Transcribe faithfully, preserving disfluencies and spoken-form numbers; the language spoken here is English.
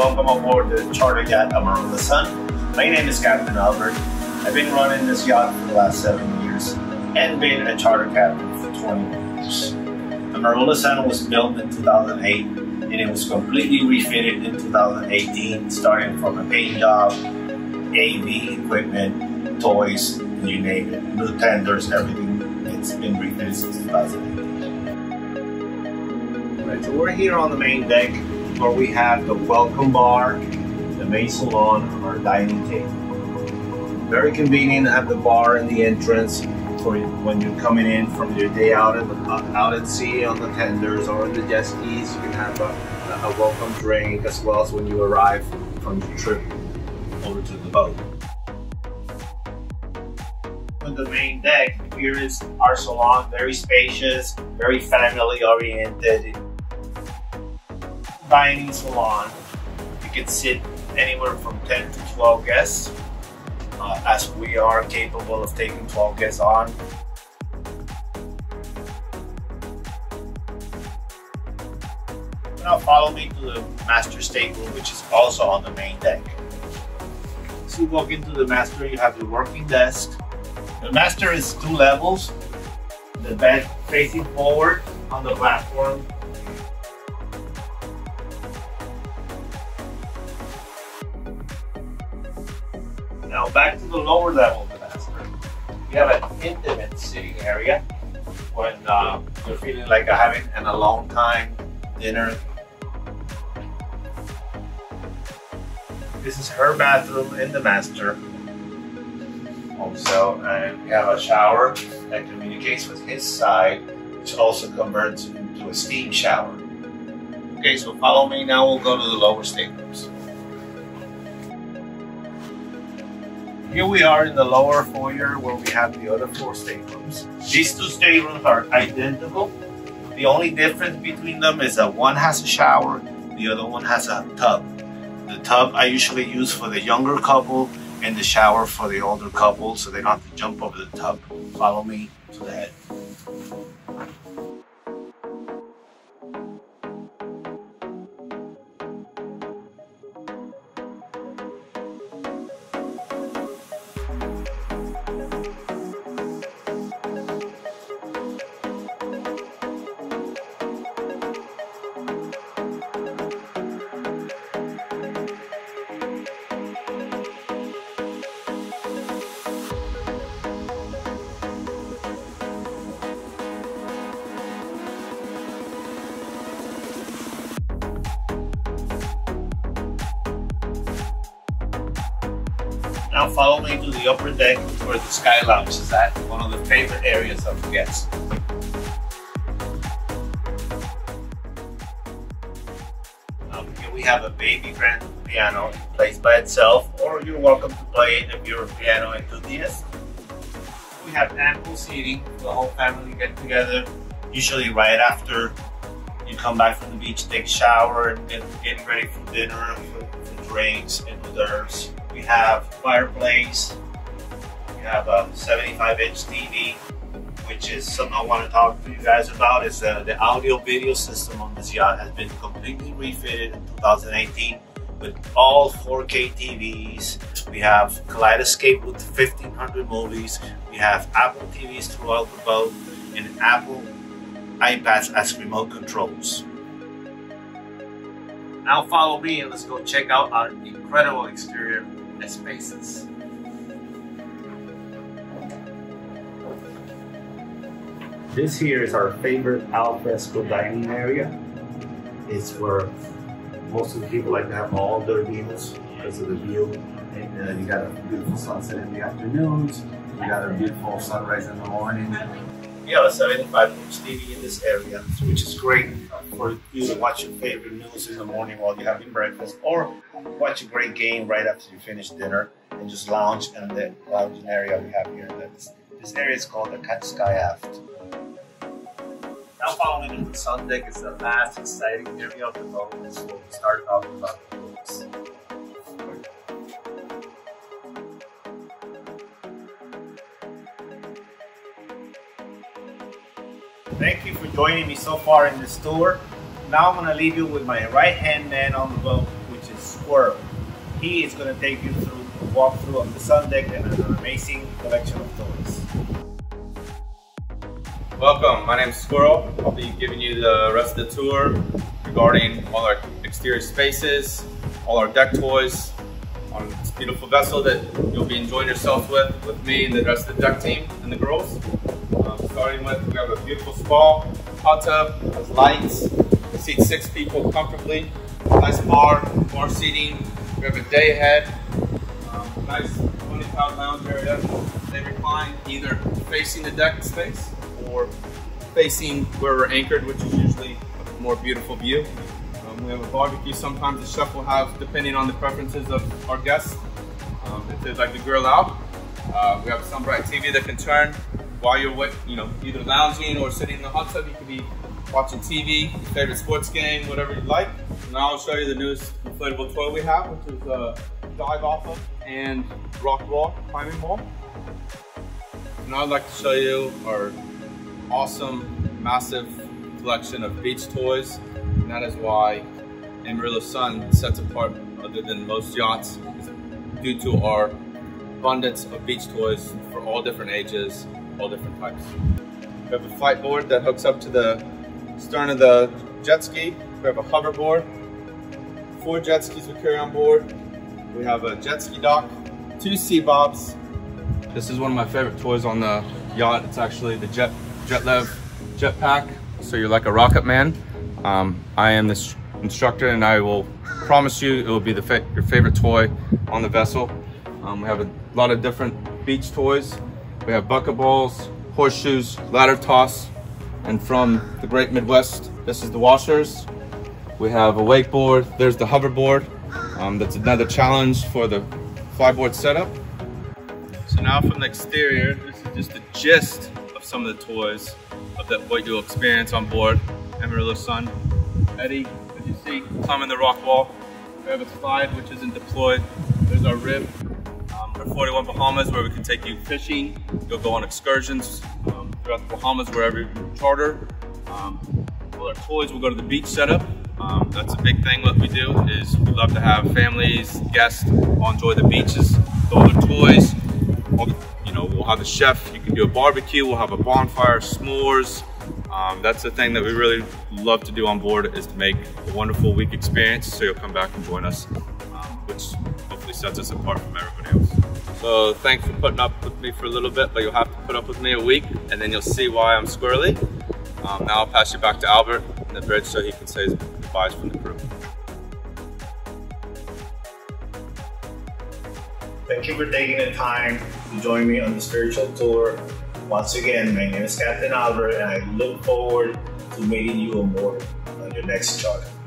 welcome aboard the charter yacht Amarula Sun. My name is Captain Albert. I've been running this yacht for the last seven years and been a charter captain for twenty years. Amarula Sun was built in two thousand eight and it was completely refitted in two thousand eighteen, starting from a paint job, A V equipment, toys, you name it, new tenders, everything. It's been refitted since two thousand eight. Right, so we're here on the main deck where we have the welcome bar, the main salon, and our dining table. Very convenient to have the bar in the entrance for when you're coming in from your day out at, out at sea on the tenders or on the jet skis. You can have a, a welcome drink as well as when you arrive from your trip over to the boat. On the main deck, here is our salon, very spacious, very family oriented. Dining salon, you can sit anywhere from ten to twelve guests. Uh, as we are capable of taking twelve guests on. Now follow me to the master stable, which is also on the main deck. As you walk into the master, you have the working desk. The master is two levels. The bed facing forward on the platform. Now back to the lower level of the master. You have an intimate sitting area when uh, you're feeling like you're having an alone time dinner. This is her bathroom in the master. Also, and we have a shower that communicates with his side, which also converts into a steam shower. Okay, so follow me now. We'll go to the lower staterooms. Here we are in the lower foyer where we have the other four staterooms. These two staterooms are identical. The only difference between them is that one has a shower, the other one has a tub. The tub I usually use for the younger couple and the shower for the older couple so they don't have to jump over the tub. Follow me to the head. Now follow me to the upper deck where the Sky Lounge is at, one of the favorite areas of guests. Um, here we have a baby grand piano placed by itself, or you're welcome to play it if you're a piano enthusiast. We have ample seating, the whole family get together, usually right after you come back from the beach, take a shower, and get, get ready for dinner, for, for drinks and desserts. We have fireplace, we have a seventy-five inch T V, which is something I want to talk to you guys about, is uh, the audio video system on this yacht has been completely refitted in two thousand eighteen with all four K T Vs. We have Kaleidoscape with fifteen hundred movies, we have Apple T Vs throughout the boat, and Apple iPads as remote controls. Now follow me and let's go check out our incredible exterior spaces. This here is our favorite alfresco dining area. It's where most of the people like to have all their meals because of the view. And uh, you got a beautiful sunset in the afternoons. You got a beautiful sunrise in the morning. We have a seventy-five inch T V in this area, which is great for you to watch your favorite news in the morning while you're having breakfast, or watch a great game right after you finish dinner and just lounge in the lounging area we have here. This, this area is called the Sky Aft. Now following in the sun deck is the last exciting area of the boat, which is what we started talking about the books. Thank you for joining me so far in this tour. Now I'm going to leave you with my right-hand man on the boat, which is Squirrel. He is going to take you through a walkthrough of the sun deck and an amazing collection of toys. Welcome, my name is Squirrel. I'll be giving you the rest of the tour regarding all our exterior spaces, all our deck toys on this beautiful vessel that you'll be enjoying yourself with, with me and the rest of the deck team and the girls. Um, starting with, we have a beautiful spa, hot tub, has lights, seats six people comfortably, nice bar, bar seating. We have a day ahead, um, nice twenty pound lounge area. They recline either facing the deck space or facing where we're anchored, which is usually a more beautiful view. Um, we have a barbecue. Sometimes the chef will have, depending on the preferences of our guests, um, if they'd like to grill out. Uh, we have a Sunbright T V that can turn while you're with, you know, either lounging or sitting in the hot tub. You could be watching T V, your favorite sports game, whatever you like. Now I'll show you the newest inflatable toy we have, which is a dive off of and rock wall, climbing wall. Now I'd like to show you our awesome, massive collection of beach toys. And that is why Amarula Sun sets apart other than most yachts, due to our abundance of beach toys for all different ages, all different types. We have a flight board that hooks up to the stern of the jet ski. We have a hoverboard, four jet skis we carry on board. We have a jet ski dock, two sea bobs. This is one of my favorite toys on the yacht. It's actually the Jet Jetlev jetpack. So you're like a rocket man. Um, I am the instructor, and I will promise you it will be the fa your favorite toy on the vessel. Um, we have a lot of different beach toys. We have bucket balls, horseshoes, ladder toss, and from the great Midwest, this is the washers. We have a wakeboard. There's the hoverboard. Um, that's another challenge for the flyboard setup. So now from the exterior, this is just the gist of some of the toys of that what you'll experience on board Amarula Sun. Eddie, as you see, climbing the rock wall. We have a slide which isn't deployed. There's our rib. Um, our forty-one Bahamas, where we can take you fishing. You'll go on excursions um, throughout the Bahamas wherever you charter. Um, well, our toys will go to the beach setup. Um, that's a big thing what we do is we love to have families, guests, all enjoy the beaches, all the toys. All the, you know, we'll have a chef. You can do a barbecue. We'll have a bonfire, s'mores. Um, that's the thing that we really love to do on board, is to make a wonderful week experience, so you'll come back and join us, um, which hopefully sets us apart from everybody else. So thanks for putting up with me for a little bit, but you'll have to put up with me a week, and then you'll see why I'm squirrely. Um, now I'll pass you back to Albert in the bridge so he can say his goodbyes from the crew. Thank you for taking the time to join me on the spiritual tour. Once again, my name is Captain Albert, and I look forward to meeting you on board on your next charter.